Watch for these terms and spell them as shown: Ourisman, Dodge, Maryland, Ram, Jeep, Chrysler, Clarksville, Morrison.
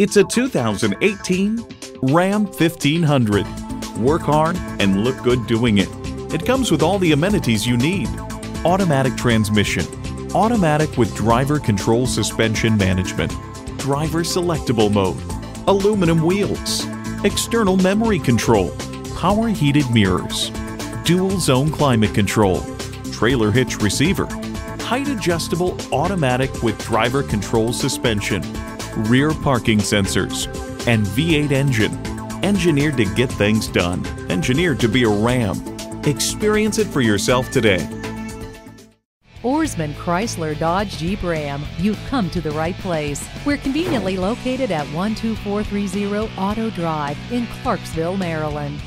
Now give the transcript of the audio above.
It's a 2018 Ram 1500. Work hard and look good doing it. It comes with all the amenities you need. Automatic transmission, automatic with driver control suspension management, driver selectable mode, aluminum wheels, external memory control, power heated mirrors, dual zone climate control, trailer hitch receiver, height adjustable automatic with driver control suspension, rear parking sensors, and V8 engine. Engineered to get things done. Engineered to be a Ram. Experience it for yourself today. Ourisman Chrysler Dodge Jeep Ram. You've come to the right place. We're conveniently located at 12430 Auto Drive in Clarksville, Maryland.